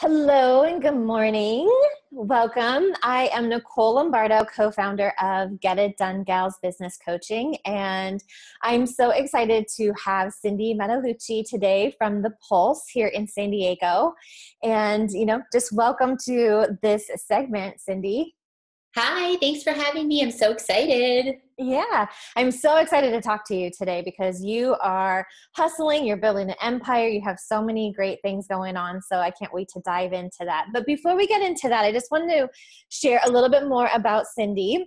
Hello and good morning. Welcome. I am Nicole Lombardo, co-founder of Get It Done Gals Business Coaching, and I'm so excited to have Cindy Matalucci today from The Pulse here in San Diego. And, you know, just welcome to this segment, Cindy. Hi, thanks for having me. I'm so excited. Yeah, I'm so excited to talk to you today because you are hustling, you're building an empire, you have so many great things going on, so I can't wait to dive into that. But before we get into that, I just wanted to share a little bit more about Cindy.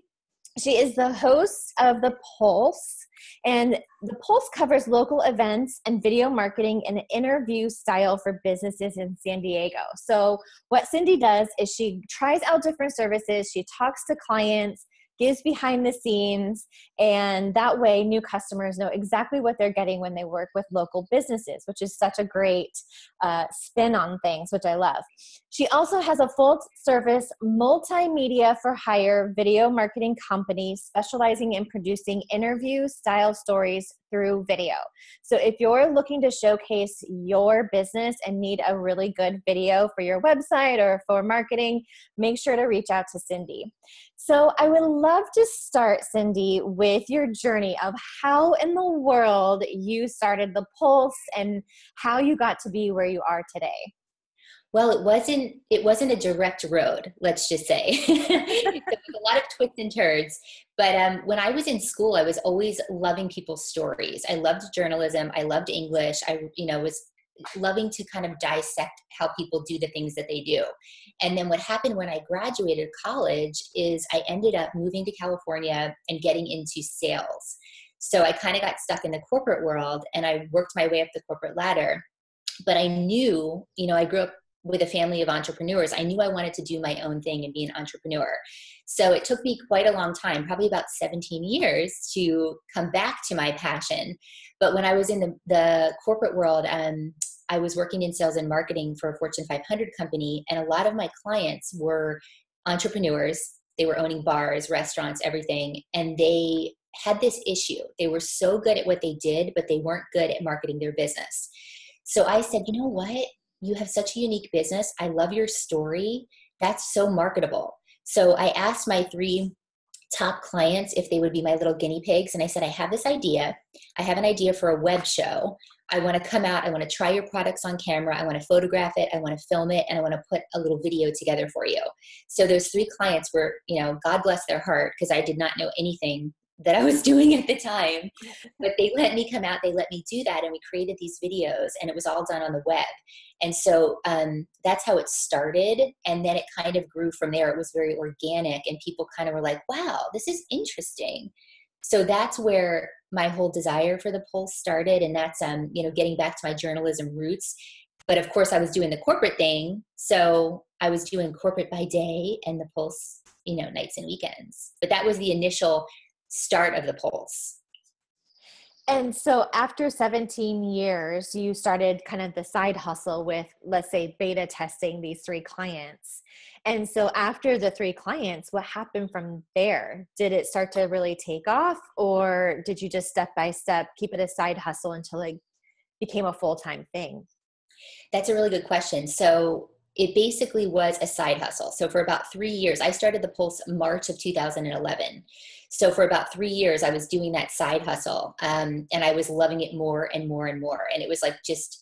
She is the host of The Pulse, and The Pulse covers local events and video marketing in an interview style for businesses in San Diego. So what Cindy does is she tries out different services, she talks to clients, gives behind the scenes, and that way new customers know exactly what they're getting when they work with local businesses, which is such a great spin on things, which I love. She also has a full-service multimedia for hire video marketing company specializing in producing interview-style stories through video. So if you're looking to showcase your business and need a really good video for your website or for marketing, make sure to reach out to Cindy. So I would love to start, Cindy, with your journey of how in the world you started The Pulse and how you got to be where you are today. Well, it wasn't a direct road, let's just say. So it was a lot of twists and turns. But when I was in school, I was always loving people's stories. I loved journalism. I loved English. I was loving to kind of dissect how people do the things that they do. And then what happened when I graduated college is I ended up moving to California and getting into sales. So I kind of got stuck in the corporate world, and I worked my way up the corporate ladder. But I knew, I grew up with a family of entrepreneurs. I knew I wanted to do my own thing and be an entrepreneur. So it took me quite a long time, probably about 17 years, to come back to my passion. But when I was in the corporate world, I was working in sales and marketing for a Fortune 500 company, and a lot of my clients were entrepreneurs. They were owning bars, restaurants, everything, and they had this issue. They were so good at what they did, but they weren't good at marketing their business. So I said, you know what? You have such a unique business. I love your story. That's so marketable. So I asked my 3 top clients if they would be my little guinea pigs. And I said, I have this idea. I have an idea for a web show. I want to come out. I want to try your products on camera. I want to photograph it. I want to film it. And I want to put a little video together for you. So those 3 clients were, God bless their heart, because I did not know anything that I was doing at the time, but they let me come out, they let me do that, and we created these videos, and it was all done on the web. And so that's how it started, and then it kind of grew from there. It was very organic, and people kind of were like, wow, this is interesting. So that's where my whole desire for The Pulse started, and that's getting back to my journalism roots. But of course I was doing the corporate thing, so I was doing corporate by day and The Pulse nights and weekends. But that was the initial start of The Pulse. And so after 17 years, you started kind of the side hustle with, let's say, beta testing these 3 clients. And so after the 3 clients, what happened from there? Did it start to really take off, or did you just step by step keep it a side hustle until it became a full-time thing? That's a really good question. So it basically was a side hustle. So for about 3 years, I started The Pulse March of 2011. So for about 3 years, I was doing that side hustle, and I was loving it more and more and more. And it was like, just,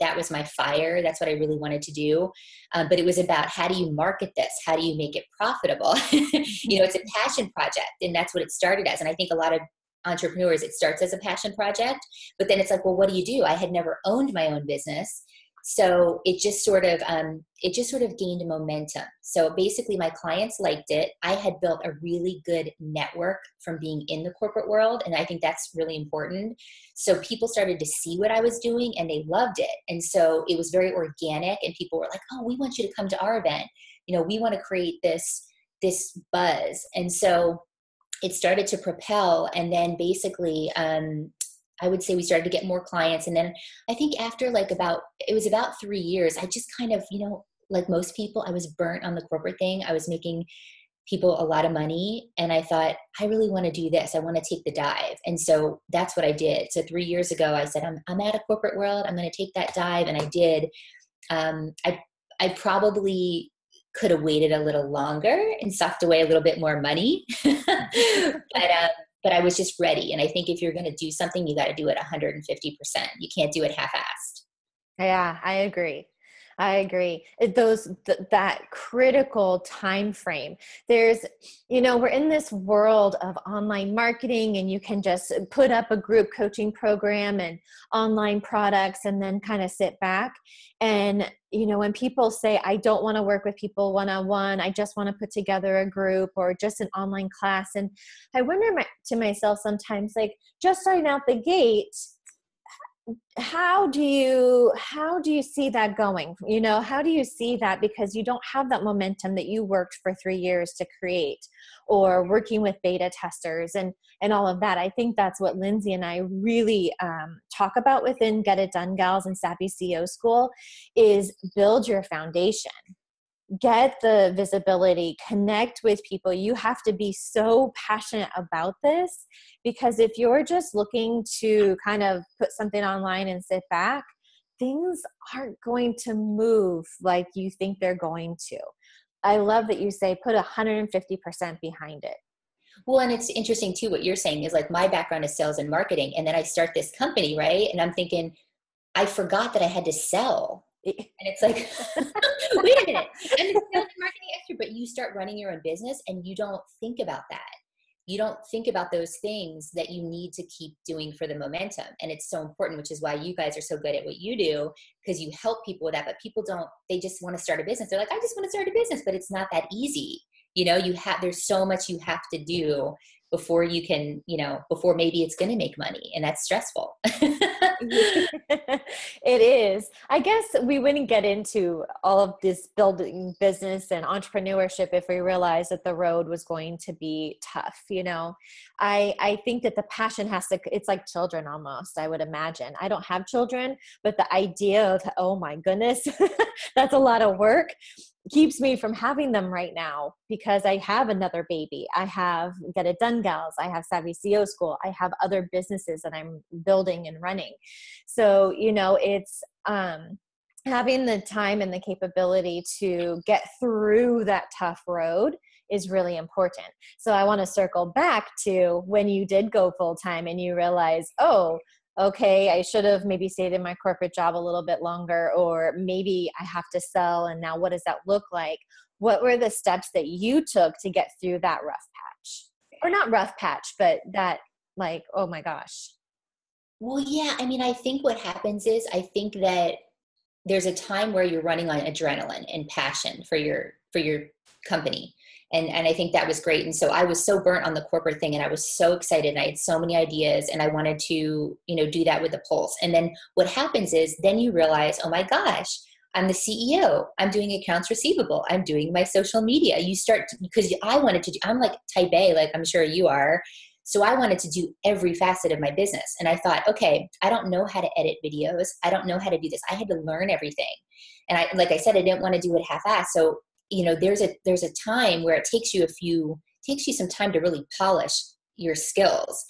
that was my fire. That's what I really wanted to do. But it was about, how do you market this? How do you make it profitable? It's a passion project, and that's what it started as. And I think a lot of entrepreneurs, it starts as a passion project, but then it's like, well, what do you do? I had never owned my own business. So it just sort of gained momentum. So basically my clients liked it. I had built a really good network from being in the corporate world, and I think that's really important. So people started to see what I was doing, and they loved it. And so it was very organic, and people were like, oh, we want you to come to our event. We want to create this buzz. And so it started to propel, and then basically, I would say we started to get more clients. And then I think after about 3 years, I just kind of, like most people, I was burnt on the corporate thing. I was making people a lot of money, and I thought, I really want to do this. I want to take the dive. And so that's what I did. So 3 years ago, I said, I'm out of corporate world. I'm going to take that dive. And I did. I I probably could have waited a little longer and stuffed away a little bit more money. But I was just ready. And I think if you're going to do something, you got to do it 150%. You can't do it half-assed. Yeah, I agree. That critical time frame. There's, you know, we're in this world of online marketing, and you can just put up a group coaching program and online products and then kind of sit back. And, you know, when people say, I don't want to work with people one-on-one, I just want to put together a group or just an online class. And I wonder to myself sometimes, like, just starting out the gate, how do you see that going? You know, how do you see that? Because you don't have that momentum that you worked for 3 years to create, or working with beta testers and all of that. I think that's what Lindsay and I really talk about within Get It Done Gals and Savvy CEO School is build your foundation. Get the visibility, connect with people. You have to be so passionate about this, because if you're just looking to kind of put something online and sit back, things aren't going to move like you think they're going to. I love that you say put 150% behind it. Well, and it's interesting too, what you're saying is like, my background is sales and marketing. And then I start this company, right? And I'm thinking, I forgot that I had to sell. And it's like, wait a minute, I'm a sales and marketing expert, but you start running your own business and you don't think about that. You don't think about those things that you need to keep doing for the momentum. And it's so important, which is why you guys are so good at what you do, because you help people with that. But people don't, they just want to start a business. They're like, I just want to start a business, but it's not that easy. You know, there's so much you have to do before you can, you know, before maybe it's going to make money, and that's stressful. It is. I guess we wouldn't get into all of this building business and entrepreneurship if we realized that the road was going to be tough. You know, I think that the passion has to, it's like children almost, I would imagine. I don't have children, but the idea of, oh my goodness, that's a lot of work, keeps me from having them right now, because I have another baby. I have Get It Done Gals. I have Savvy CEO School. I have other businesses that I'm building and running. So, you know, it's having the time and the capability to get through that tough road is really important. So I want to circle back to when you did go full time and you realize, oh, okay, I should have maybe stayed in my corporate job a little bit longer, or maybe I have to sell. And now what does that look like? What were the steps that you took to get through that rough patch? Or not rough patch, but that like, oh my gosh. Well, yeah. I mean, I think what happens is, I think that there's a time where you're running on adrenaline and passion for your company. And I think that was great. And so I was so burnt on the corporate thing, and I was so excited, and I had so many ideas, and I wanted to, you know, do that with the Pulse. And then what happens is then you realize, oh my gosh, I'm the CEO. I'm doing accounts receivable. I'm doing my social media. You start because I wanted to do, I'm like type A, like I'm sure you are. So I wanted to do every facet of my business. And I thought, okay, I don't know how to edit videos. I don't know how to do this. I had to learn everything. And I, like I said, I didn't want to do it half-assed. So, you know, there's a time where it takes you some time to really polish your skills.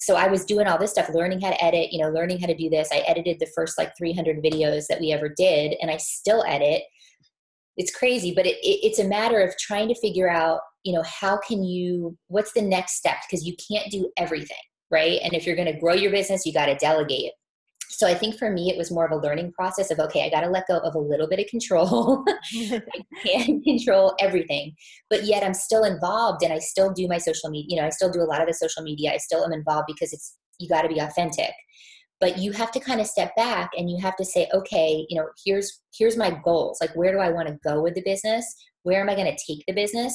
So I was doing all this stuff, learning how to edit, you know, learning how to do this. I edited the first like 300 videos that we ever did, and I still edit. It's crazy, but it's a matter of trying to figure out, you know, what's the next step? Because you can't do everything, right? And if you're going to grow your business, you got to delegate. So I think for me, it was more of a learning process of, okay, I got to let go of a little bit of control. I can't control everything, but yet I'm still involved, and I still do my social media. You know, I still do a lot of the social media. I still am involved, because you got to be authentic, but you have to kind of step back and you have to say, okay, you know, here's my goals. Like, where do I want to go with the business? Where am I going to take the business?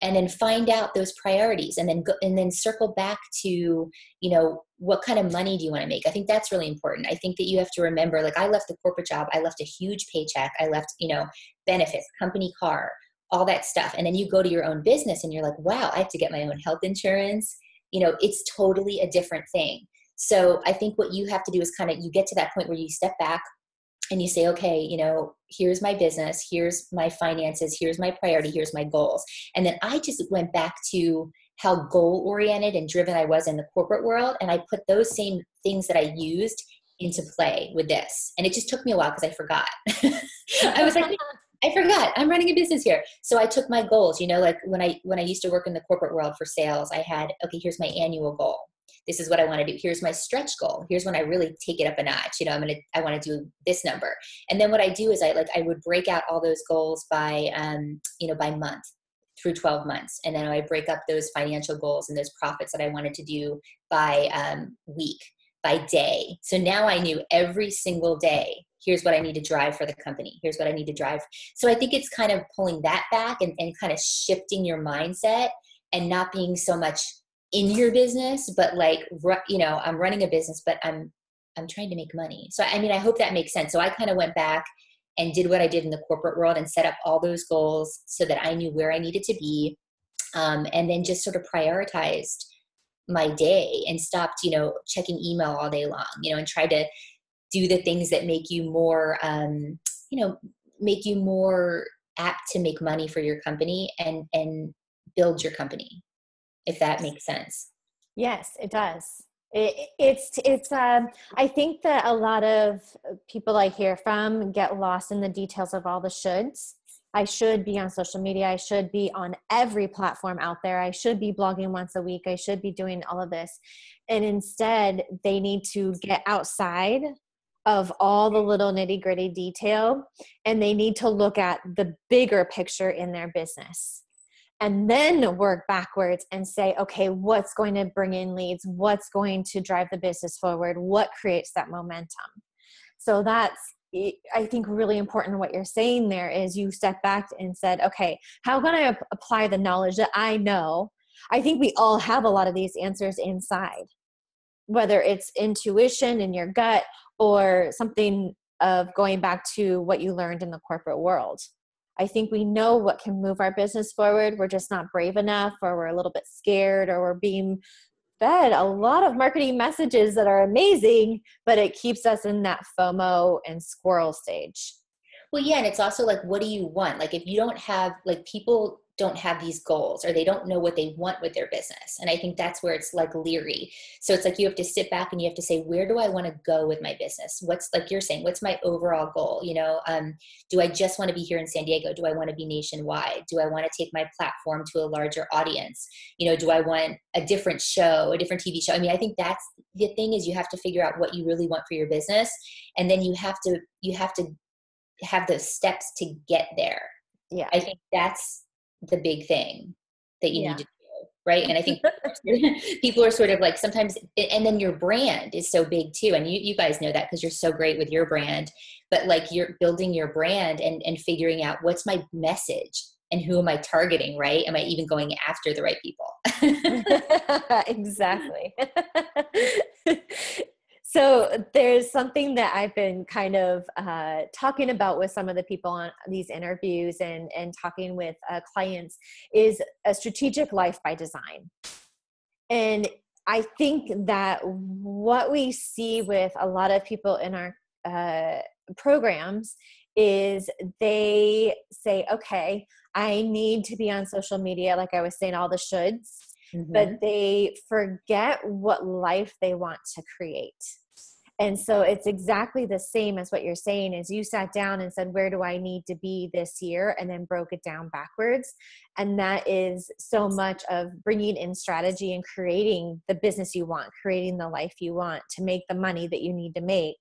And then find out those priorities, and then go, and then circle back to, you know, what kind of money do you want to make? I think that's really important. I think that you have to remember, like, I left the corporate job. I left a huge paycheck. I left, you know, benefits, company car, all that stuff. And then you go to your own business and you're like, wow, I have to get my own health insurance. You know, it's totally a different thing. So I think what you have to do is kind of, you get to that point where you step back and you say, okay, you know, here's my business, here's my finances, here's my priority, here's my goals. And then I just went back to how goal-oriented and driven I was in the corporate world. And I put those same things that I used into play with this. And it just took me a while because I forgot. I was like, I forgot I'm running a business here. So I took my goals, you know, like when I used to work in the corporate world for sales, I had, okay, here's my annual goal. This is what I want to do. Here's my stretch goal. Here's when I really take it up a notch. You know, I want to do this number. And then what I do is I would break out all those goals by, you know, by month through 12 months. And then I would break up those financial goals and those profits that I wanted to do by week, by day. So now I knew every single day, here's what I need to drive for the company. Here's what I need to drive. So I think it's kind of pulling that back and kind of shifting your mindset and not being so much in your business, but like, you know, I'm running a business, but I'm trying to make money. So, I mean, I hope that makes sense. So I kind of went back and did what I did in the corporate world and set up all those goals so that I knew where I needed to be. And then just sort of prioritized my day and stopped, you know, checking email all day long, you know, and tried to do the things that make you more, you know, make you more apt to make money for your company and build your company. If that makes sense. Yes, it does. I think that a lot of people I hear from get lost in the details of all the shoulds. I should be on social media. I should be on every platform out there. I should be blogging once a week. I should be doing all of this. And instead they need to get outside of all the little nitty gritty detail. And they need to look at the bigger picture in their business. And then work backwards and say, okay, what's going to bring in leads? What's going to drive the business forward? What creates that momentum? So that's, I think, really important. What you're saying there is you stepped back and said, okay, how can I apply the knowledge that I know? I think we all have a lot of these answers inside, whether it's intuition in your gut or something of going back to what you learned in the corporate world. I think we know what can move our business forward. We're just not brave enough, or we're a little bit scared, or we're being fed a lot of marketing messages that are amazing, but it keeps us in that FOMO and squirrel stage. Well, yeah. And it's also like, what do you want? Like if you don't have, like people don't have these goals or they don't know what they want with their business. And I think that's where it's like leery. So it's like, you have to sit back and you have to say, where do I want to go with my business? What's, like you're saying, what's my overall goal? You know, do I just want to be here in San Diego? Do I want to be nationwide? Do I want to take my platform to a larger audience? You know, do I want a different show, a different TV show? I mean, I think that's the thing, is you have to figure out what you really want for your business. And then you have to have those steps to get there. Yeah. I think that's the big thing that you need to do, right? And I think people are sort of like sometimes, and then your brand is so big too. And you guys know that because you're so great with your brand, but like you're building your brand and figuring out what's my message and who am I targeting, right? Am I even going after the right people? Exactly. So there's something that I've been kind of talking about with some of the people on these interviews and talking with clients is a strategic life by design. And I think that what we see with a lot of people in our programs is they say, okay, I need to be on social media, like I was saying, all the shoulds. Mm-hmm. But they forget what life they want to create. And so it's exactly the same as what you're saying, is you sat down and said, where do I need to be this year? And then broke it down backwards. And that is so much of bringing in strategy and creating the business you want, creating the life you want to make the money that you need to make.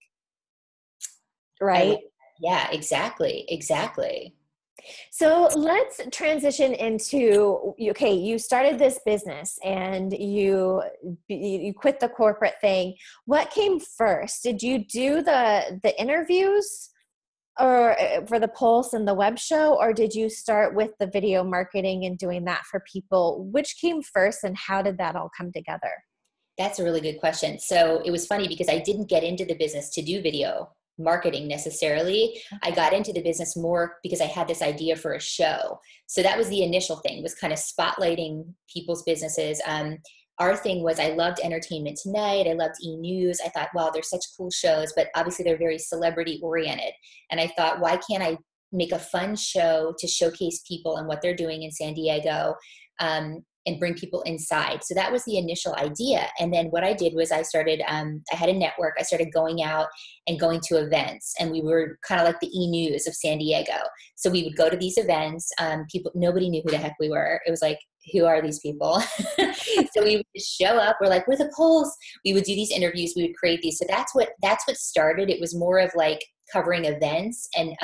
Right? Yeah, exactly. Exactly. So let's transition into, okay, you started this business and you quit the corporate thing. What came first? Did you do the interviews or for the Pulse and the web show, or did you start with the video marketing and doing that for people? Which came first and how did that all come together? That's a really good question. So it was funny because I didn't get into the business to do video marketing necessarily. I got into the business more because I had this idea for a show. So that was the initial thing, was kind of spotlighting people's businesses. Our thing was, I loved Entertainment Tonight. I loved E! News. I thought, wow, they're such cool shows, but obviously they're very celebrity oriented. And I thought, why can't I make a fun show to showcase people and what they're doing in San Diego? and bring people inside. So that was the initial idea. And then what I did was I started, I had a network. I started going out and going to events, and we were kind of like the E! News of San Diego. So we would go to these events. Nobody knew who the heck we were. It was like, who are these people? So we would just show up. We're like, we're the Pulse. We would do these interviews. We would create these. So that's what started. It was more of like covering events and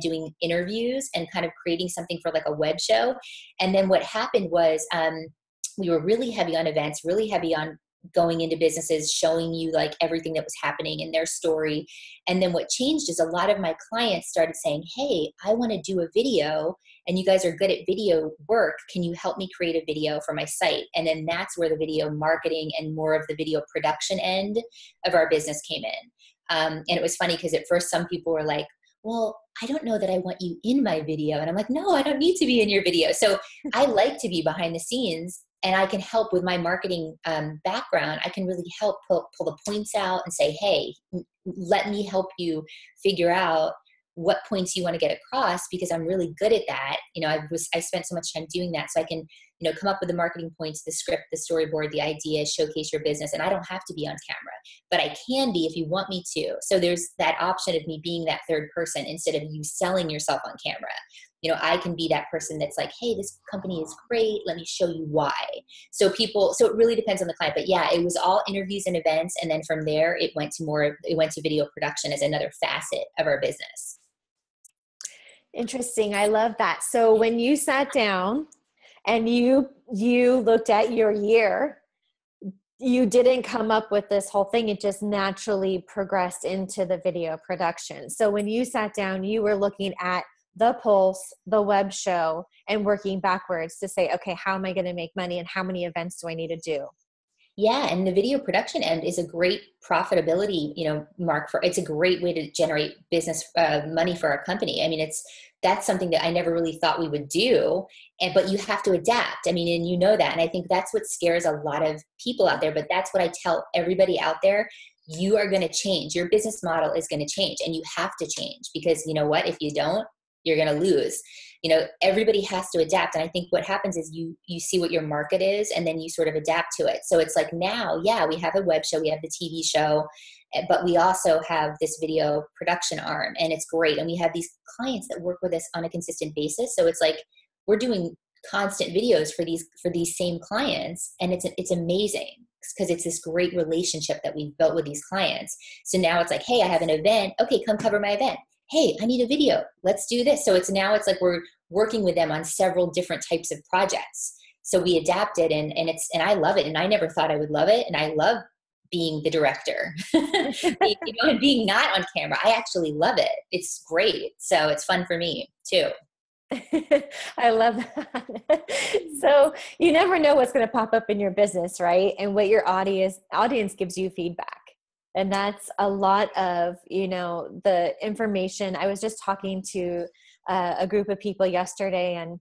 doing interviews and kind of creating something for like a web show. And then what happened was we were really heavy on events, really heavy on going into businesses, showing you like everything that was happening in their story. And then what changed is a lot of my clients started saying, hey, I want to do a video and you guys are good at video work. Can you help me create a video for my site? And then that's where the video marketing and more of the video production end of our business came in. And it was funny because at first some people were like, well, I don't know that I want you in my video. And I'm like, no, I don't need to be in your video. So I like to be behind the scenes, and I can help with my marketing background. I can really help pull the points out and say, hey, let me help you figure out what points you want to get across, because I'm really good at that. You know, I spent so much time doing that, so I can, you know, come up with the marketing points, the script, the storyboard, the idea, showcase your business. And I don't have to be on camera, but I can be if you want me to. So there's that option of me being that third person instead of you selling yourself on camera. You know, I can be that person that's like, hey, this company is great. Let me show you why. So it really depends on the client, but yeah, it was all interviews and events. And then from there, it went to video production as another facet of our business. Interesting. I love that. So when you sat down and you looked at your year, you didn't come up with this whole thing. It just naturally progressed into the video production. So when you sat down, you were looking at the Pulse, the web show, and working backwards to say, okay, how am I going to make money and how many events do I need to do? Yeah. And the video production end is a great profitability, you know, it's a great way to generate business money for our company. I mean, that's something that I never really thought we would do, but you have to adapt. I mean, and you know that, and I think that's what scares a lot of people out there, but that's what I tell everybody out there. You are going to change. Your business model is going to change, and you have to change, because you know what, if you don't, you're going to lose. You know, everybody has to adapt. And I think what happens is you see what your market is, and then you sort of adapt to it. So it's like now, yeah, we have a web show, we have the TV show, but we also have this video production arm, and it's great. And we have these clients that work with us on a consistent basis. So it's like, we're doing constant videos for these same clients. And it's amazing, because it's this great relationship that we've built with these clients. So now it's like, hey, I have an event. Okay, come cover my event. Hey, I need a video. Let's do this. So it's like we're working with them on several different types of projects. So we adapted, and I love it. And I never thought I would love it. And I love being the director, you know, and being not on camera. I actually love it. It's great. So it's fun for me too. I love that. So you never know what's going to pop up in your business, right? And what your audience gives you feedback. And that's a lot of, you know, the information. I was just talking to a group of people yesterday, and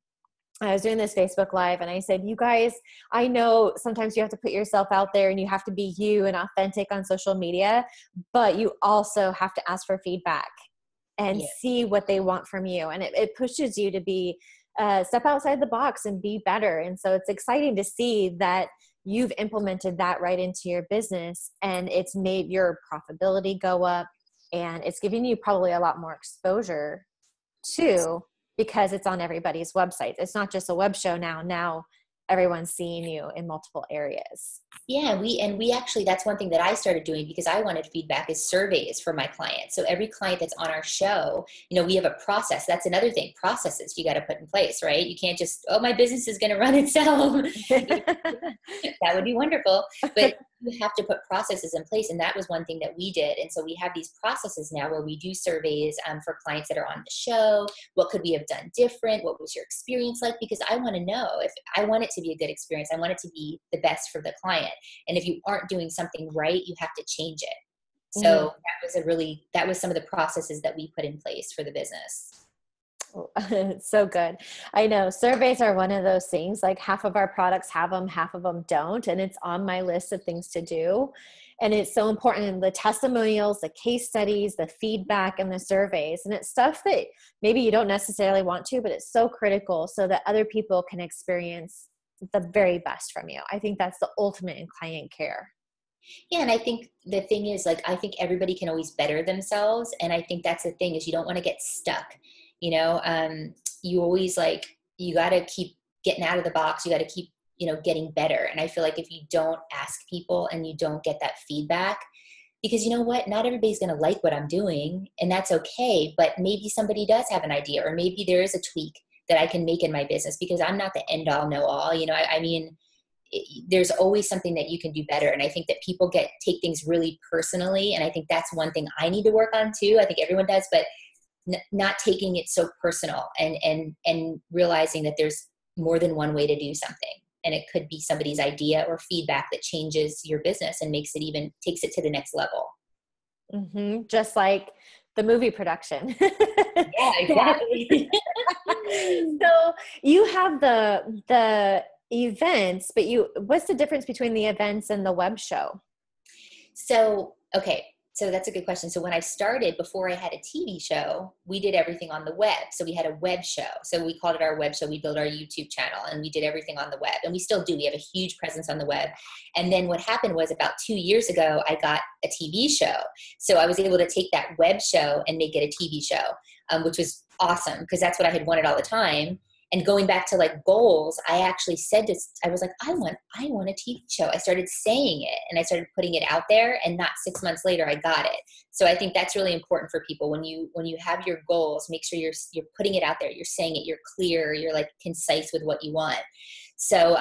I was doing this Facebook Live, and I said, you guys, I know sometimes you have to put yourself out there and you have to be you and authentic on social media, but you also have to ask for feedback and see what they want from you. And it pushes you to be, step outside the box and be better. And so it's exciting to see that you've implemented that right into your business, and it's made your profitability go up, and it's giving you probably a lot more exposure too, because it's on everybody's website. It's not just a web show now. Now everyone's seeing you in multiple areas. Yeah. We actually, that's one thing that I started doing because I wanted feedback, is surveys for my clients. So every client that's on our show, you know, we have a process. That's another thing. Processes you got to put in place, right? You can't just, oh, my business is going to run itself. That would be wonderful. But you have to put processes in place. And that was one thing that we did. And so we have these processes now where we do surveys for clients that are on the show. What could we have done different? What was your experience like? Because I want to know if I want it to be a good experience. I want it to be the best for the client. And if you aren't doing something right, you have to change it. So that was some of the processes that we put in place for the business. So good. I know surveys are one of those things, like half of our products have them, half of them don't. And it's on my list of things to do. And it's so important, the testimonials, the case studies, the feedback, and the surveys. And it's stuff that maybe you don't necessarily want to, but it's so critical so that other people can experience the very best from you. I think that's the ultimate in client care. Yeah. And I think the thing is, like, I think everybody can always better themselves. And I think that's the thing, is you don't want to get stuck, you know, you always, like, you got to keep getting out of the box. You got to keep, you know, getting better. And I feel like if you don't ask people and you don't get that feedback, because you know what, not everybody's going to like what I'm doing, and that's okay. But maybe somebody does have an idea, or maybe there is a tweak that I can make in my business, because I'm not the end all know all, you know, I mean, there's always something that you can do better. And I think that people take things really personally. And I think that's one thing I need to work on too. I think everyone does, but not taking it so personal, and realizing that there's more than one way to do something. And it could be somebody's idea or feedback that changes your business and takes it to the next level. Mm-hmm. Just like the movie production. Yeah, exactly. So you have the events, but what's the difference between the events and the web show? So, okay. So that's a good question. So when I started, before I had a TV show, we did everything on the web. So we had a web show. So we called it our web show. We built our YouTube channel and we did everything on the web, and we still do. We have a huge presence on the web. And then what happened was, about 2 years ago, I got a TV show. So I was able to take that web show and make it a TV show, which was awesome, because that's what I had wanted all the time. And going back to, like, goals, I actually said this, I was like, I want a TV show. I started saying it, and I started putting it out there, and not 6 months later, I got it. So I think that's really important for people. When you have your goals, make sure you're putting it out there. You're saying it, you're clear, you're, like, concise with what you want. So,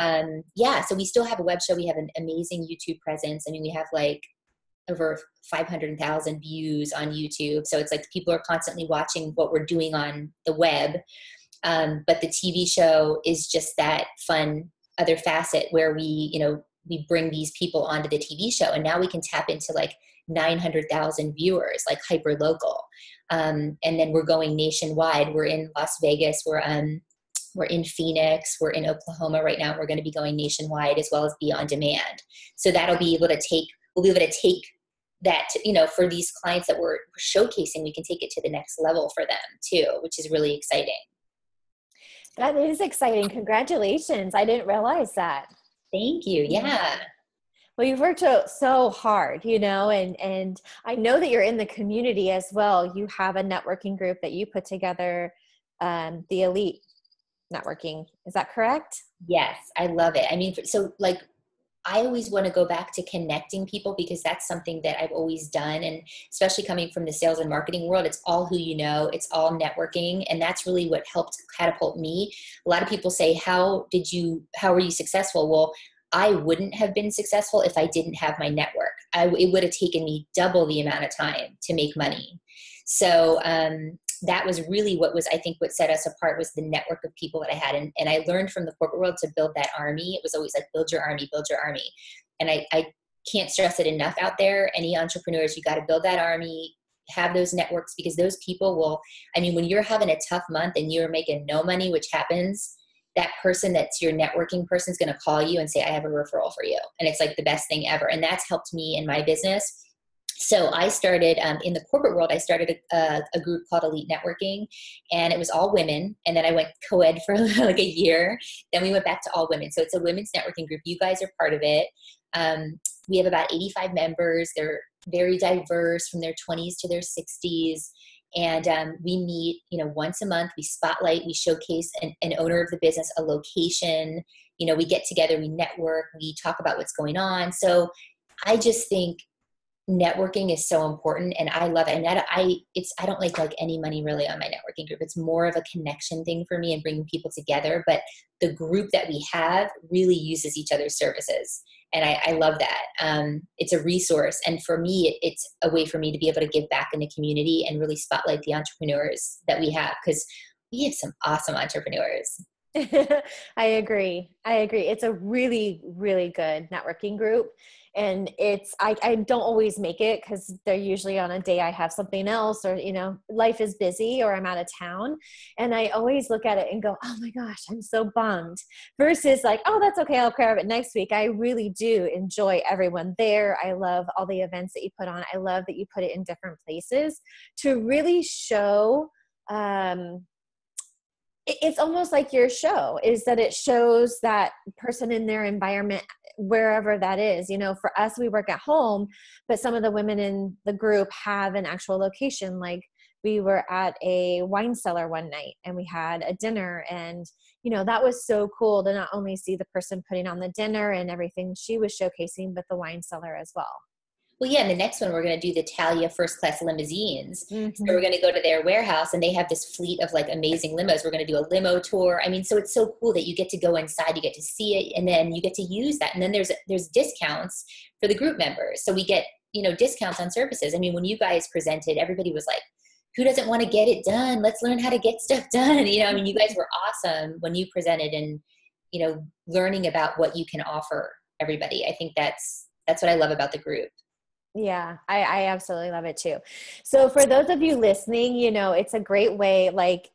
yeah, so we still have a web show. We have an amazing YouTube presence. I mean, we have, like, over 500,000 views on YouTube. So it's like people are constantly watching what we're doing on the web. But the TV show is just that fun other facet where we bring these people onto the TV show, and now we can tap into, like, 900,000 viewers, like, hyper local. And then we're going nationwide. We're in Las Vegas. We're in Phoenix. We're in Oklahoma right now. We're going to be going nationwide, as well as be on demand. So that'll be able to take, we'll be able to take that, you know, for these clients that we're showcasing, we can take it to the next level for them too, which is really exciting. That is exciting. Congratulations. I didn't realize that. Thank you. Yeah. Well, you've worked so hard, you know, and I know that you're in the community as well. You have a networking group that you put together, the Elite Networking. Is that correct? Yes. I love it. I mean, so, like, I always want to go back to connecting people, because that's something that I've always done. And especially coming from the sales and marketing world, it's all who you know, it's all networking. And that's really what helped catapult me. A lot of people say, how were you successful? Well, I wouldn't have been successful if I didn't have my network. It would have taken me double the amount of time to make money. So, that was really what set us apart, was the network of people that I had. And I learned from the corporate world to build that army. It was always like, build your army. And I can't stress it enough out there. Any entrepreneurs, you got to build that army, have those networks, because those people will, I mean, when you're having a tough month and you're making no money, which happens, that person that's your networking person is going to call you and say, I have a referral for you. And it's like the best thing ever. And that's helped me in my business. So I started in the corporate world, I started a group called Elite Networking, and it was all women. And then I went co-ed for like a year. Then we went back to all women. So it's a women's networking group. You guys are part of it. We have about 85 members. They're very diverse, from their 20s to their 60s. And we meet, you know, once a month. We spotlight, we showcase an owner of the business, a location. You know, we get together, we network, we talk about what's going on. So I just think networking is so important, and I love it. And I don't like any money really on my networking group. It's more of a connection thing for me and bringing people together. But the group that we have really uses each other's services, and I love that. It's a resource, and for me, it's a way for me to be able to give back in the community and really spotlight the entrepreneurs that we have, because we have some awesome entrepreneurs. I agree. It's a really, really good networking group. And it's, I don't always make it, because they're usually on a day I have something else, or, you know, life is busy, or I'm out of town. And I always look at it and go, oh my gosh, I'm so bummed, versus like, oh, that's okay, I'll care of it next week. I really do enjoy everyone there. I love all the events that you put on. I love that you put it in different places to really show, it's almost like your show is that it shows that person in their environment, wherever that is. You know, for us, we work at home, but some of the women in the group have an actual location. Like we were at a wine cellar one night and we had a dinner, and, you know, that was so cool to not only see the person putting on the dinner and everything she was showcasing, but the wine cellar as well. Well, yeah, and the next one, we're going to do the Talia First Class Limousines. Mm-hmm. So we're going to go to their warehouse, and they have this fleet of, like, amazing limos. We're going to do a limo tour. I mean, so it's so cool that you get to go inside, you get to see it, and then you get to use that. And then there's discounts for the group members. So we get, you know, discounts on services. I mean, when you guys presented, everybody was like, who doesn't want to get it done? Let's learn how to get stuff done. You know, I mean, you guys were awesome when you presented, and, you know, learning about what you can offer everybody. I think that's what I love about the group. Yeah, I absolutely love it too. So for those of you listening, you know, it's a great way, like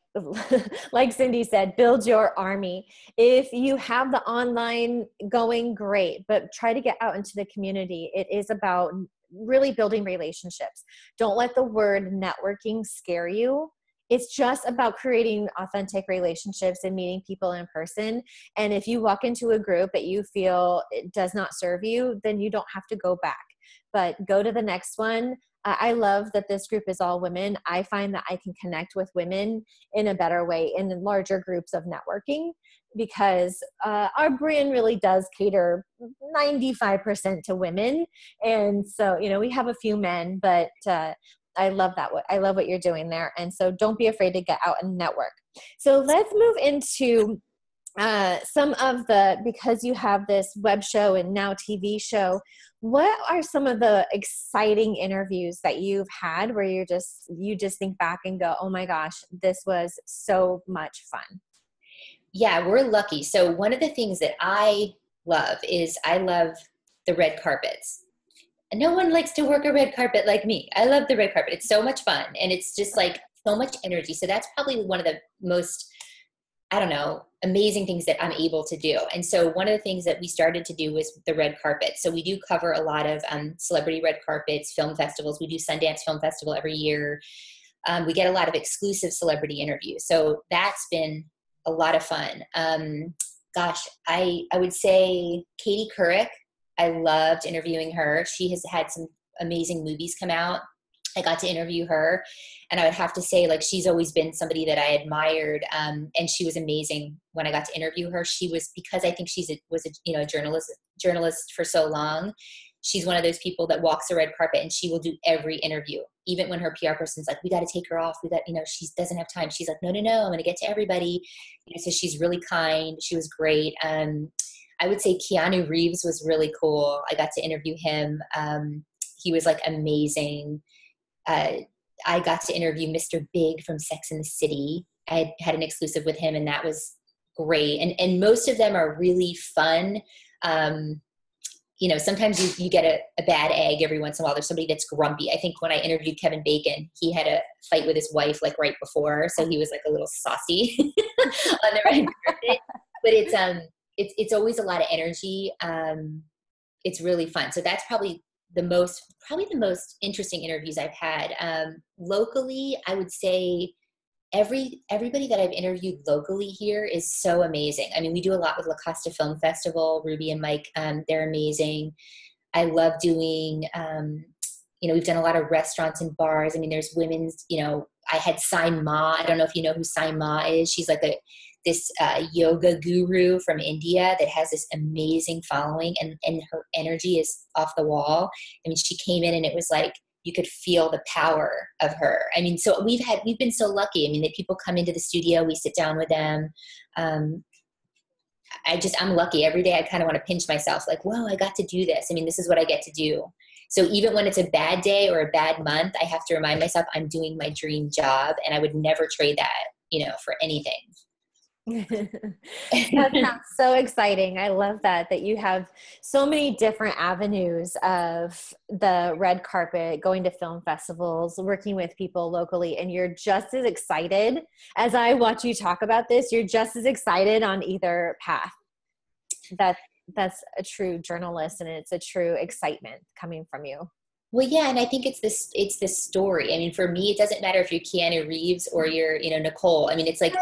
Cindy said, build your army. If you have the online going, great, but try to get out into the community. It is about really building relationships. Don't let the word networking scare you. It's just about creating authentic relationships and meeting people in person. And if you walk into a group that you feel it does not serve you, then you don't have to go back. But go to the next one. I love that this group is all women. I find that I can connect with women in a better way in larger groups of networking, because our brand really does cater 95% to women. And so, you know, we have a few men, but I love that. I love what you're doing there. And so don't be afraid to get out and network. So let's move into some of the, because you have this web show and now TV show, what are some of the exciting interviews that you've had where you're just, you just think back and go, oh my gosh, this was so much fun? Yeah, we're lucky. So one of the things that I love is I love the red carpets. No one likes to work a red carpet like me. I love the red carpet. It's so much fun. And it's just like so much energy. So that's probably one of the most, I don't know, amazing things that I'm able to do. And so one of the things that we started to do was the red carpet. So we do cover a lot of celebrity red carpets, film festivals. We do Sundance Film Festival every year. We get a lot of exclusive celebrity interviews. So that's been a lot of fun. I would say Katie Couric. I loved interviewing her. She has had some amazing movies come out. I got to interview her, and I would have to say, like, she's always been somebody that I admired, and she was amazing when I got to interview her. She was, because I think she was a journalist for so long. She's one of those people that walks the red carpet, and she will do every interview, even when her PR person's like, "We got to take her off. We got, you know, she doesn't have time." She's like, "No, I'm going to get to everybody." You know, so she's really kind. She was great. I would say Keanu Reeves was really cool. I got to interview him. He was like amazing. I got to interview Mr. Big from Sex and the City. I had an exclusive with him, and that was great. And most of them are really fun. You know, sometimes you get a bad egg every once in a while. There's somebody that's grumpy. I think when I interviewed Kevin Bacon, he had a fight with his wife like right before. So he was like a little saucy on the red carpet. But it's always a lot of energy. It's really fun. So that's probably the most interesting interviews I've had. Locally, I would say everybody that I've interviewed locally here is so amazing. I mean, we do a lot with La Costa Film Festival, Ruby and Mike. They're amazing. I love doing, you know, we've done a lot of restaurants and bars. I mean, there's women's, you know, I had Saima. I don't know if you know who Saima is. She's like this yoga guru from India that has this amazing following, and her energy is off the wall. I mean, she came in and it was like, you could feel the power of her. I mean, so we've been so lucky. I mean, the people come into the studio, we sit down with them. I'm lucky. Every day I kind of want to pinch myself like, whoa, I got to do this. I mean, this is what I get to do. So even when it's a bad day or a bad month, I have to remind myself I'm doing my dream job, and I would never trade that, you know, for anything. That sounds so exciting. I love that you have so many different avenues of the red carpet, going to film festivals, working with people locally, and you're just as excited as I watch you talk about this. You're just as excited on either path. That's a true journalist, and it's a true excitement coming from you. Well, yeah, and I think it's this story. I mean, for me, it doesn't matter if you're Keanu Reeves or you're, you know, Nicole. I mean, it's like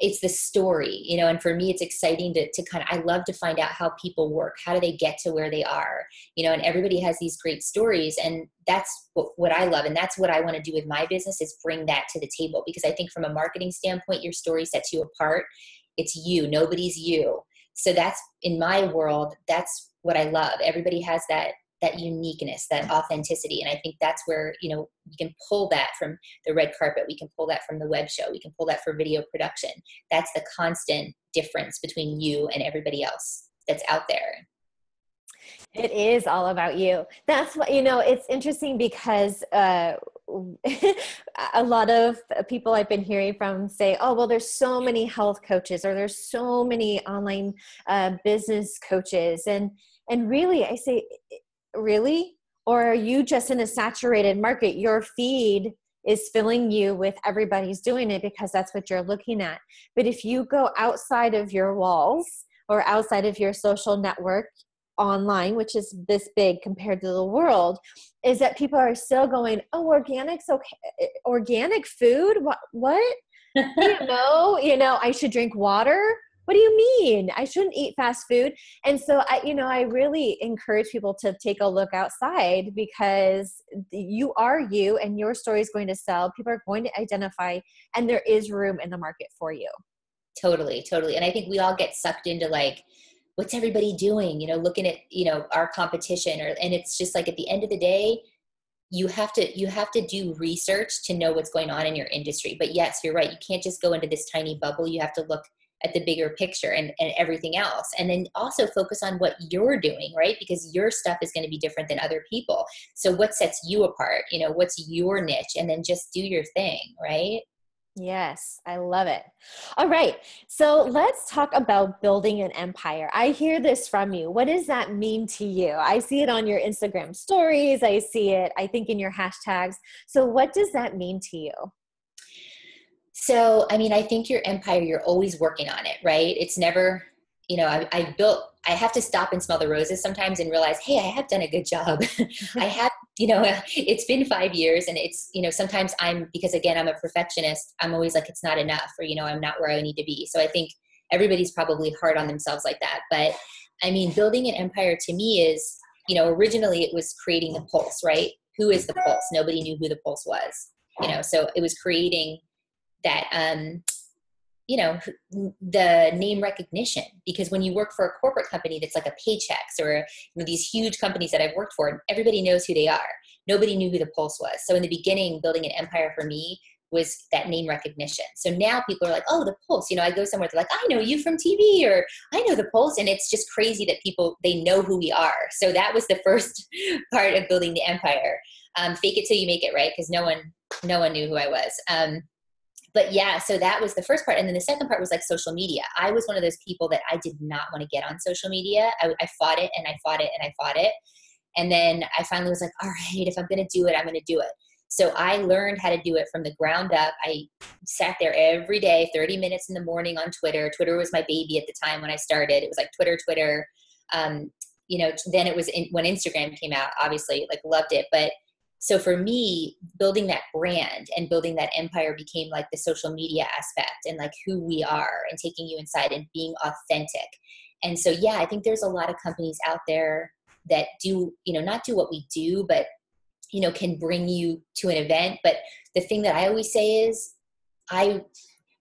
it's the story, you know, and for me, it's exciting to kind of, I love to find out how people work. How do they get to where they are? You know, and everybody has these great stories, and that's what I love. And that's what I want to do with my business, is bring that to the table, because I think from a marketing standpoint, your story sets you apart. It's you, nobody's you. So that's, in my world, that's what I love. Everybody has that uniqueness, that authenticity. And I think that's where, you know, we can pull that from the red carpet. We can pull that from the web show. We can pull that for video production. That's the constant difference between you and everybody else that's out there. It is all about you. That's what, you know, it's interesting because a lot of people I've been hearing from say, oh, well, there's so many health coaches, or there's so many online business coaches. And really, I say, really? Or are you just in a saturated market? Your feed is filling you with everybody's doing it because that's what you're looking at. But if you go outside of your walls or outside of your social network online, which is this big compared to the world, is that people are still going, oh, organic's okay. Organic food? What? you know, I should drink water. What do you mean? I shouldn't eat fast food. And so I really encourage people to take a look outside, because you are you, and your story is going to sell. People are going to identify, and there is room in the market for you. Totally, totally. And I think we all get sucked into like, what's everybody doing? You know, looking at, you know, our competition, and it's just like, at the end of the day, you have to do research to know what's going on in your industry. But yes, you're right. You can't just go into this tiny bubble. You have to look at the bigger picture and everything else. And then also focus on what you're doing, right? Because your stuff is going to be different than other people. So what sets you apart? You know, what's your niche? And then just do your thing, right? Yes, I love it. All right. So let's talk about building an empire. I hear this from you. What does that mean to you? I see it on your Instagram stories. I see it, I think, in your hashtags. So what does that mean to you? So, I mean, I think your empire, you're always working on it, right? It's never, you know, I have to stop and smell the roses sometimes and realize, hey, I have done a good job. I have, you know, it's been 5 years, and it's, you know, sometimes because again, I'm a perfectionist. I'm always like, it's not enough, or, you know, I'm not where I need to be. So I think everybody's probably hard on themselves like that. But I mean, building an empire to me is, you know, originally it was creating the Pulse, right? Who is the Pulse? Nobody knew who the Pulse was, you know, so it was creating that, you know, the name recognition, because when you work for a corporate company, that's like a Paychex or, you know, these huge companies that I've worked for, everybody knows who they are. Nobody knew who the Pulse was. So in the beginning, building an empire for me was that name recognition. So now people are like, oh, the Pulse, you know, I go somewhere, they're like, I know you from TV, or I know the Pulse. And it's just crazy that people, they know who we are. So that was the first part of building the empire. Fake it till you make it, right? Because no one knew who I was. But yeah, so that was the first part. And then the second part was like social media. I was one of those people that I did not want to get on social media. I fought it and I fought it and I fought it. And then I finally was like, all right, if I'm going to do it, I'm going to do it. So I learned how to do it from the ground up. I sat there every day, 30 minutes in the morning on Twitter. Twitter was my baby at the time when I started. It was like Twitter. You know, then it was when Instagram came out, obviously, like, loved it. But so for me, building that brand and building that empire became like the social media aspect and like who we are and taking you inside and being authentic. And so, yeah, I think there's a lot of companies out there that do, you know, not do what we do, but, you know, can bring you to an event. But the thing that I always say is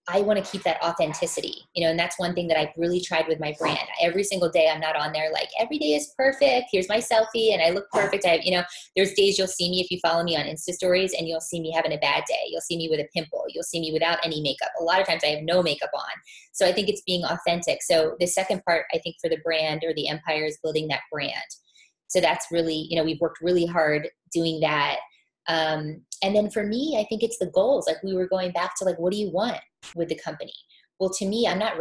I want to keep that authenticity, you know, and that's one thing that I've really tried with my brand. Every single day, I'm not on there like, every day is perfect. Here's my selfie and I look perfect. You know, there's days you'll see me, if you follow me on Insta stories, and you'll see me having a bad day. You'll see me with a pimple. You'll see me without any makeup. A lot of times I have no makeup on. So I think it's being authentic. So the second part, I think, for the brand or the empire is building that brand. So that's really, you know, we've worked really hard doing that. And then for me, I think it's the goals. Like, we were going back to like, what do you want with the company? Well, to me, I'm not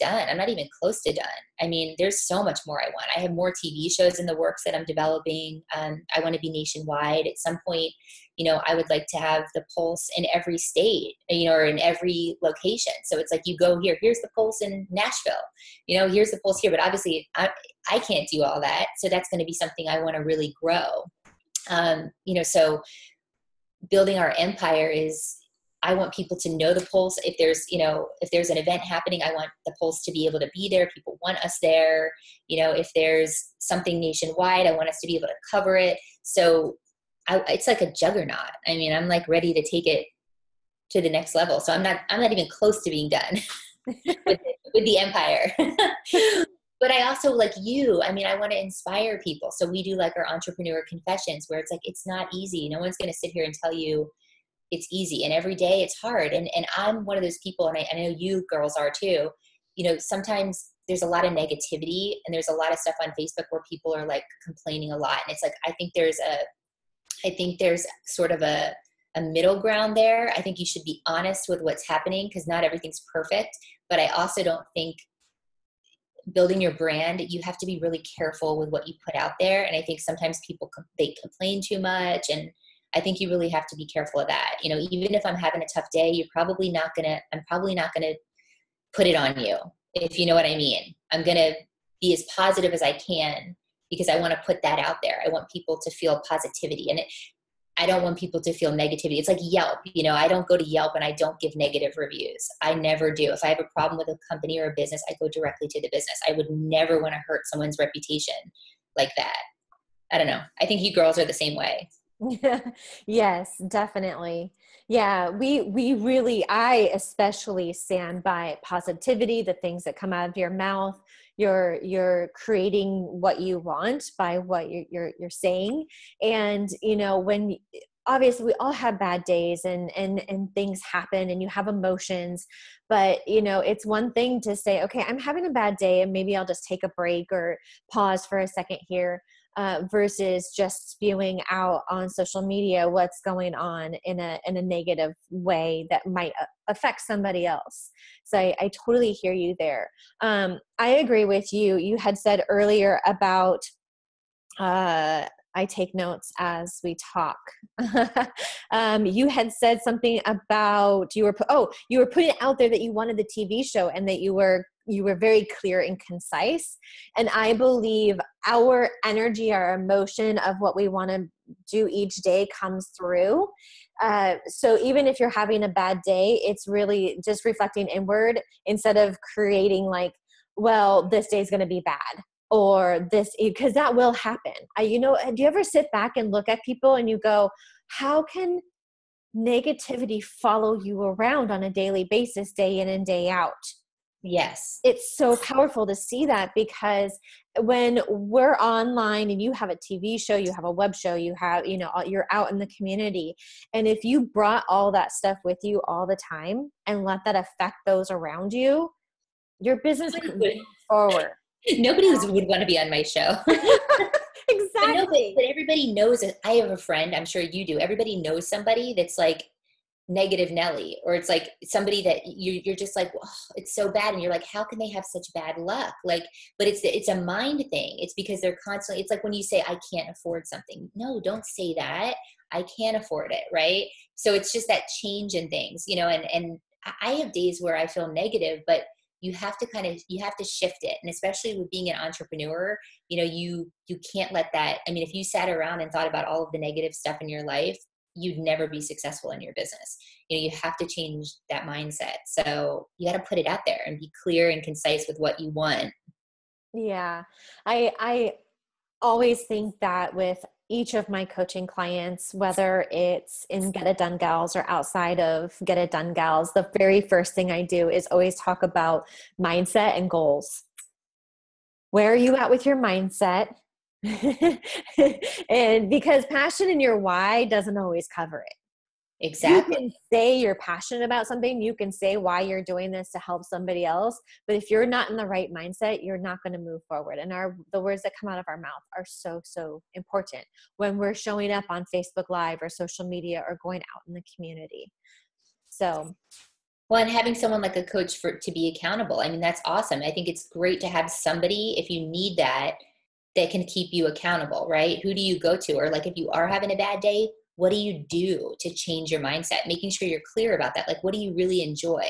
done. I'm not even close to done. I mean, there's so much more I want. I have more TV shows in the works that I'm developing. I want to be nationwide at some point. You know, I would like to have the Pulse in every state, you know, or in every location. So it's like, you go here, here's the Pulse in Nashville, you know, here's the Pulse here, but obviously I can't do all that. So that's going to be something I want to really grow. You know, so building our empire is, I want people to know the Pulse. If there's, you know, if there's an event happening, I want the Pulse to be able to be there. People want us there. You know, if there's something nationwide, I want us to be able to cover it. So it's like a juggernaut. I mean, I'm like ready to take it to the next level. So I'm not even close to being done with the empire. But I also, like you, I mean, I want to inspire people. So we do like our entrepreneur confessions where it's like, it's not easy. No one's going to sit here and tell you it's easy. And every day it's hard. And I'm one of those people, and I know you girls are too. You know, sometimes there's a lot of negativity and there's a lot of stuff on Facebook where people are like complaining a lot. And it's like, I think there's sort of a middle ground there. I think you should be honest with what's happening because not everything's perfect. But I also don't think, building your brand, you have to be really careful with what you put out there. And I think sometimes people, they complain too much. And I think you really have to be careful of that. You know, even if I'm having a tough day, I'm probably not going to put it on you, if you know what I mean. I'm going to be as positive as I can because I want to put that out there. I want people to feel positivity. And I don't want people to feel negativity. It's like Yelp. You know, I don't go to Yelp and I don't give negative reviews. I never do. If I have a problem with a company or a business, I go directly to the business. I would never want to hurt someone's reputation like that. I don't know. I think you girls are the same way. Yes, definitely. Yeah, we really, I especially stand by positivity, the things that come out of your mouth. You're creating what you want by what you're saying. And, you know, when obviously we all have bad days and things happen and you have emotions, but you know, it's one thing to say, okay, I'm having a bad day and maybe I'll just take a break or pause for a second here. Versus just spewing out on social media what's going on in a negative way that might affect somebody else. So I totally hear you there. I agree with you. You had said earlier about I take notes as we talk. You had said something about you were putting it out there that you wanted the TV show and that you were very clear and concise. And I believe our energy, our emotion of what we want to do each day comes through. So even if you're having a bad day, it's really just reflecting inward instead of creating like, well, this day's going to be bad. Or this, because that will happen. You know, do you ever sit back and look at people and you go, how can negativity follow you around on a daily basis, day in and day out? Yes. It's so powerful to see that because when we're online and you have a TV show, you have a web show, you have, you know, you're out in the community. And if you brought all that stuff with you all the time and let that affect those around you, your business can move forward. Nobody would want to be on my show. Exactly. But everybody knows that. I have a friend, I'm sure you do. Everybody knows somebody that's like negative Nelly, or it's like somebody that you're just like, oh, it's so bad. And you're like, how can they have such bad luck? Like, but it's a mind thing. It's because they're constantly, it's like when you say, I can't afford something. No, don't say that. I can't afford it. Right. So it's just that change in things, you know, and I have days where I feel negative, but you have to shift it. And especially with being an entrepreneur, you know, you can't let that, I mean, if you sat around and thought about all of the negative stuff in your life, you'd never be successful in your business. You know, you have to change that mindset. So you got to put it out there and be clear and concise with what you want. Yeah. I always think that with each of my coaching clients, whether it's in Get It Done Gals or outside of Get It Done Gals, the very first thing I do is always talk about mindset and goals. Where are you at with your mindset? And because passion and your why doesn't always cover it. Exactly. You can say you're passionate about something. You can say why you're doing this to help somebody else. But if you're not in the right mindset, you're not going to move forward. And the words that come out of our mouth are so, so important when we're showing up on Facebook Live or social media or going out in the community. So. Well, and having someone like a coach to be accountable. I mean, that's awesome. I think it's great to have somebody, if you need that can keep you accountable, right? Who do you go to? Or like if you are having a bad day, what do you do to change your mindset? Making sure you're clear about that. Like, what do you really enjoy?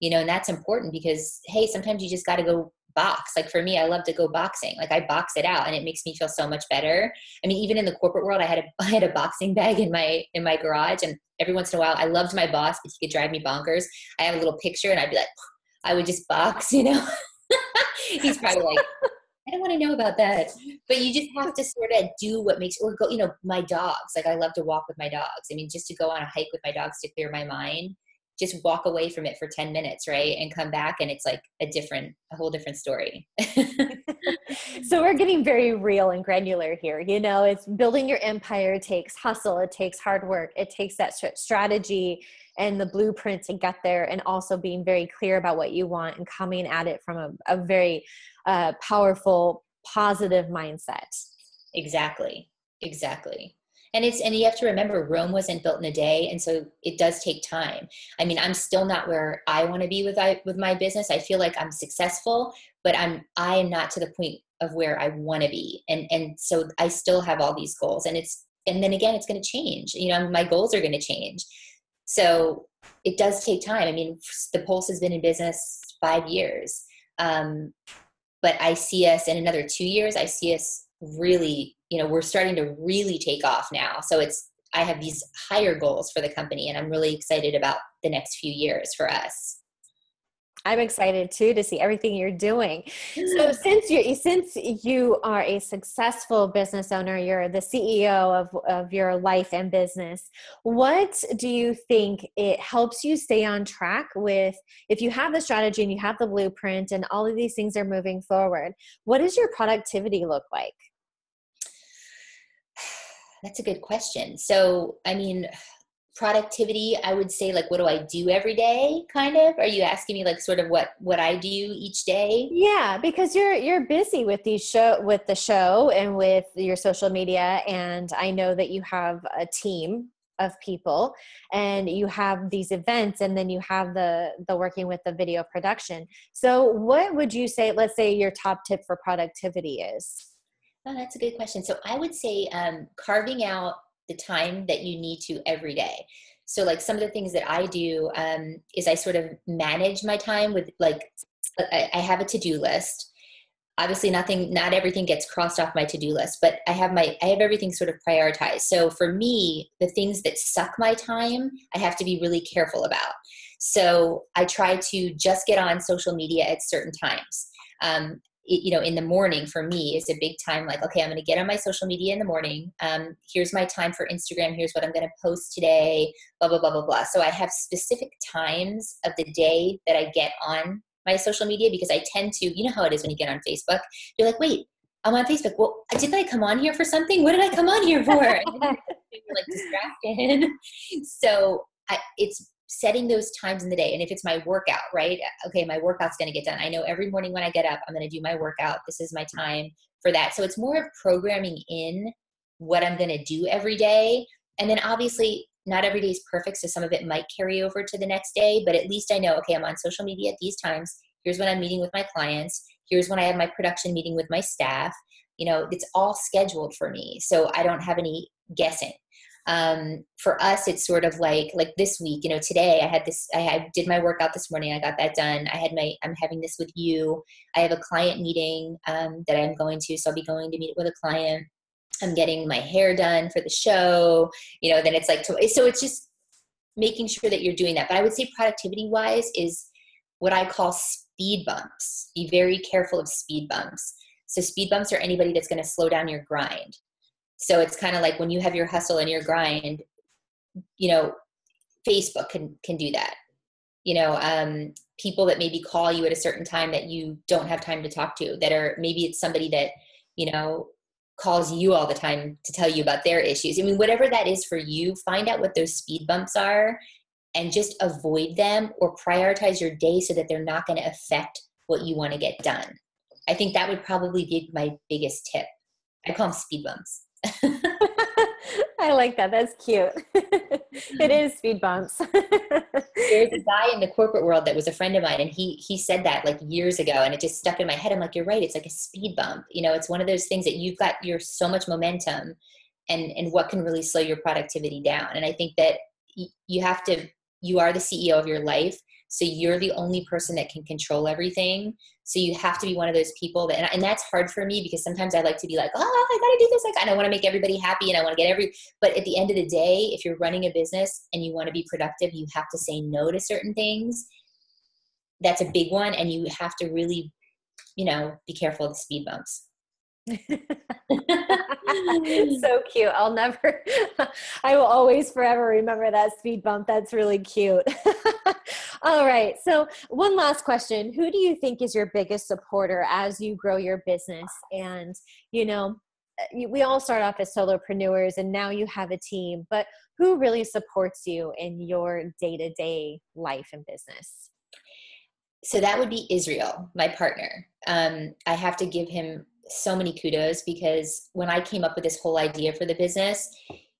You know, and that's important because, hey, sometimes you just got to go box. Like for me, I love to go boxing. Like I box it out and it makes me feel so much better. I mean, even in the corporate world, I had a boxing bag in my garage, and every once in a while, I loved my boss, but he could drive me bonkers. I have a little picture and I'd be like, I would just box, you know. He's probably like, I don't want to know about that. But you just have to sort of do what makes, or go, you know, my dogs. Like I love to walk with my dogs. I mean, just to go on a hike with my dogs to clear my mind, just walk away from it for 10 minutes, right? And come back and it's like a whole different story. So we're getting very real and granular here. You know, it's building your empire. It takes hustle. It takes hard work. It takes that strategy and the blueprint to get there, and also being very clear about what you want and coming at it from a very powerful, positive mindset. Exactly. Exactly. And you have to remember, Rome wasn't built in a day. And so it does take time. I mean, I'm still not where I want to be with my business. I feel like I'm successful, but I am not to the point of where I want to be. And so I still have all these goals, and then again, it's going to change. You know, my goals are going to change. So it does take time. I mean, The Pulse has been in business 5 years. But I see us in another 2 years, I see us really, you know, we're starting to really take off now. So I have these higher goals for the company, and I'm really excited about the next few years for us. I'm excited too, to see everything you're doing. So since you are a successful business owner, you're the CEO of your life and business, what do you think it helps you stay on track with, if you have the strategy and you have the blueprint and all of these things are moving forward, what does your productivity look like? That's a good question. So, I mean, productivity, I would say, like, what do I do every day, kind of? Are you asking me, like, sort of what I do each day? Yeah, because you're busy with the show and with your social media, and I know that you have a team of people, and you have these events, and then you have the working with the video production. So what would you say, let's say, your top tip for productivity is? Oh, that's a good question. So I would say carving out the time that you need to every day. So like some of the things that I do is I sort of manage my time with, like, I have a to-do list. Obviously not everything gets crossed off my to-do list, but I have everything sort of prioritized. So for me, the things that suck my time, I have to be really careful about. So I try to just get on social media at certain times. You know, in the morning for me is a big time, like, okay, I'm going to get on my social media in the morning. Here's my time for Instagram. Here's what I'm going to post today, blah, blah, blah, blah, blah. So I have specific times of the day that I get on my social media, because I tend to, you know how it is when you get on Facebook, you're like, wait, I'm on Facebook. Well, didn't I come on here for something? What did I come on here for? And then you're like distracted. So it's setting those times in the day. And if it's my workout, right? Okay, my workout's going to get done. I know every morning when I get up, I'm going to do my workout. This is my time for that. So it's more of programming in what I'm going to do every day. And then obviously not every day is perfect. So some of it might carry over to the next day, but at least I know, okay, I'm on social media at these times. Here's when I'm meeting with my clients. Here's when I have my production meeting with my staff. You know, it's all scheduled for me. So I don't have any guessing. For us, it's sort of like this week, you know, today I did my workout this morning. I got that done. I'm having this with you. I have a client meeting, that I'm going to, so I'll be going to meet with a client. I'm getting my hair done for the show, you know, then it's like, so it's just making sure that you're doing that. But I would say productivity wise is what I call speed bumps. Be very careful of speed bumps. So speed bumps are anybody that's going to slow down your grind. So it's kind of like when you have your hustle and your grind, you know, Facebook can do that. You know, people that maybe call you at a certain time that you don't have time to talk to, that are, maybe it's somebody that, you know, calls you all the time to tell you about their issues. I mean, whatever that is for you, find out what those speed bumps are and just avoid them, or prioritize your day so that they're not going to affect what you want to get done. I think that would probably be my biggest tip. I call them speed bumps. I like that. That's cute. It is speed bumps. There's a guy in the corporate world that was a friend of mine, and he said that like years ago, and it just stuck in my head. I'm like, you're right. It's like a speed bump. You know, it's one of those things that you've got, you're so much momentum, and what can really slow your productivity down. And I think that you have to, you are the CEO of your life. So you're the only person that can control everything. So you have to be one of those people that, and that's hard for me because sometimes I like to be like, oh, I got to do this. Like, and I want to make everybody happy and I want to get but at the end of the day, if you're running a business and you want to be productive, you have to say no to certain things. That's a big one. And you have to really, you know, be careful of the speed bumps. So cute. I'll never, I will always forever remember that speed bump. That's really cute. All right. So one last question. Who do you think is your biggest supporter as you grow your business? And, you know, we all start off as solopreneurs and now you have a team, but who really supports you in your day-to-day life and business? So that would be Israel, my partner. I have to give him so many kudos because when I came up with this whole idea for the business,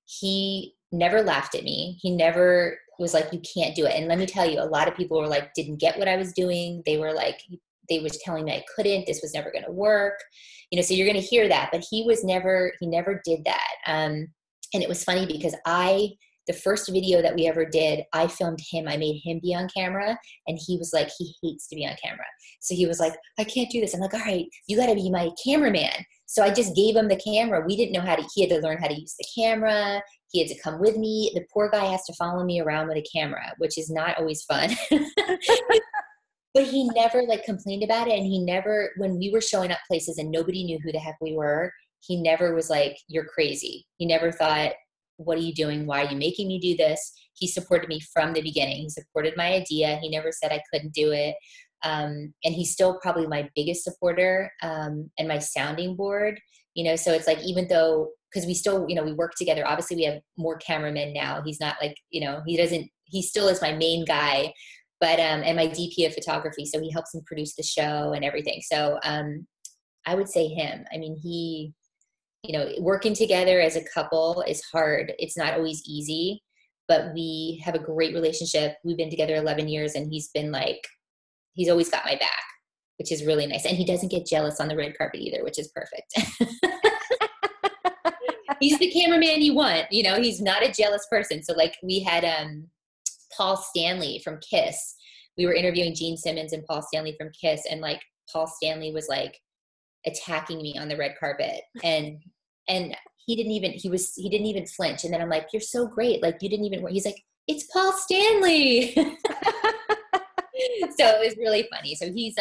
he never laughed at me. He never was like, you can't do it. And let me tell you, a lot of people were like, didn't get what I was doing. They were like, they were telling me I couldn't, this was never going to work. You know, so you're going to hear that, but he was never, he never did that. And it was funny because the first video that we ever did, I filmed him. I made him be on camera and he was like, he hates to be on camera. So he was like, I can't do this. I'm like, all right, you got to be my cameraman. So I just gave him the camera. We didn't know how to, he had to learn how to use the camera. He had to come with me. The poor guy has to follow me around with a camera, which is not always fun. But he never like complained about it. And he never, when we were showing up places and nobody knew who the heck we were, he never was like, you're crazy. He never thought, what are you doing? Why are you making me do this? He supported me from the beginning. He supported my idea. He never said I couldn't do it. And he's still probably my biggest supporter and my sounding board, you know? So it's like, even though, cause we still, you know, we work together, obviously we have more cameramen now. He's not like, you know, he still is my main guy, but, and my DP of photography. So he helps him produce the show and everything. So I would say him. I mean, he, you know, working together as a couple is hard. It's not always easy, but we have a great relationship. We've been together 11 years and he's been like, he's always got my back, which is really nice. And he doesn't get jealous on the red carpet either, which is perfect. He's the cameraman you want, you know, he's not a jealous person. So like we had Paul Stanley from Kiss. We were interviewing Gene Simmons and Paul Stanley from Kiss. And like Paul Stanley was like, attacking me on the red carpet and he didn't even flinch. And then I'm like, you're so great. Like you didn't even, he's like, it's Paul Stanley. So it was really funny. So he's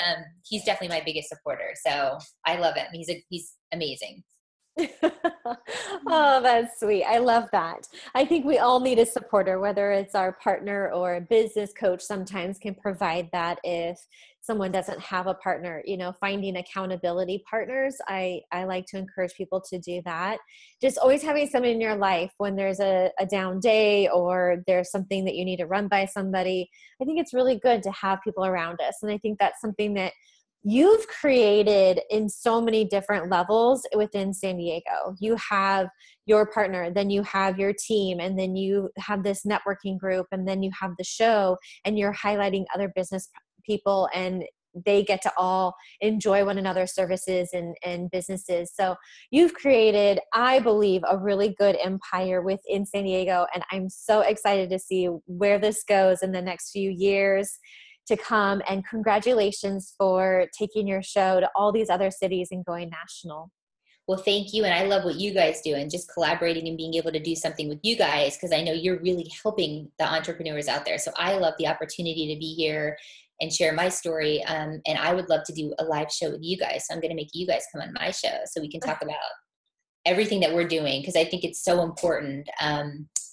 definitely my biggest supporter. So I love him. He's amazing. Oh, that's sweet. I love that. I think we all need a supporter, whether it's our partner or a business coach sometimes can provide that if someone doesn't have a partner, you know, finding accountability partners. I like to encourage people to do that. Just always having someone in your life when there's a down day or there's something that you need to run by somebody. I think it's really good to have people around us. And I think that's something that you've created in so many different levels within San Diego. You have your partner, then you have your team, and then you have this networking group, and then you have the show, and you're highlighting other business people, and they get to all enjoy one another's services and businesses. So you've created, I believe, a really good empire within San Diego, and I'm so excited to see where this goes in the next few years to come. And congratulations for taking your show to all these other cities and going national. Well, thank you. And I love what you guys do and just collaborating and being able to do something with you guys, because I know you're really helping the entrepreneurs out there. So I love the opportunity to be here and share my story. And I would love to do a live show with you guys. So I'm going to make you guys come on my show so we can talk about everything that we're doing, because I think it's so important,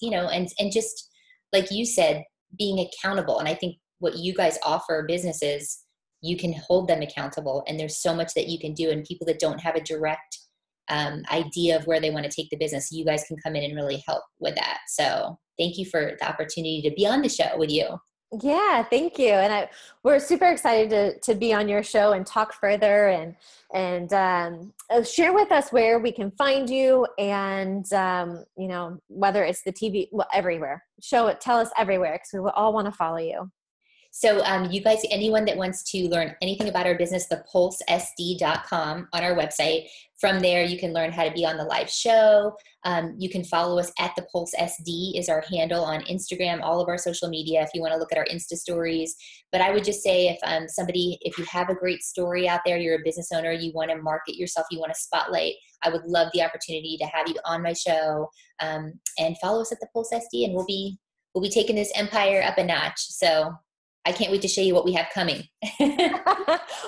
you know, and just like you said, being accountable. And I think what you guys offer businesses, you can hold them accountable, and there's so much that you can do. And people that don't have a direct idea of where they want to take the business, you guys can come in and really help with that. So thank you for the opportunity to be on the show with you. Yeah, thank you. And we're super excited to be on your show and talk further and share with us where we can find you and, you know, whether it's the TV, well, everywhere. Tell us everywhere, because we will all want to follow you. So you guys, anyone that wants to learn anything about our business, thepulsesd.com on our website. From there, you can learn how to be on the live show. You can follow us at The Pulse SD is our handle on Instagram, all of our social media, if you want to look at our Insta stories. But I would just say if you have a great story out there, you're a business owner, you want to market yourself, you want to spotlight, I would love the opportunity to have you on my show, and follow us at The Pulse SD, and we'll be taking this empire up a notch. So I can't wait to show you what we have coming.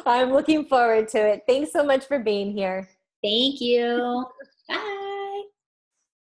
I'm looking forward to it. Thanks so much for being here. Thank you. Bye.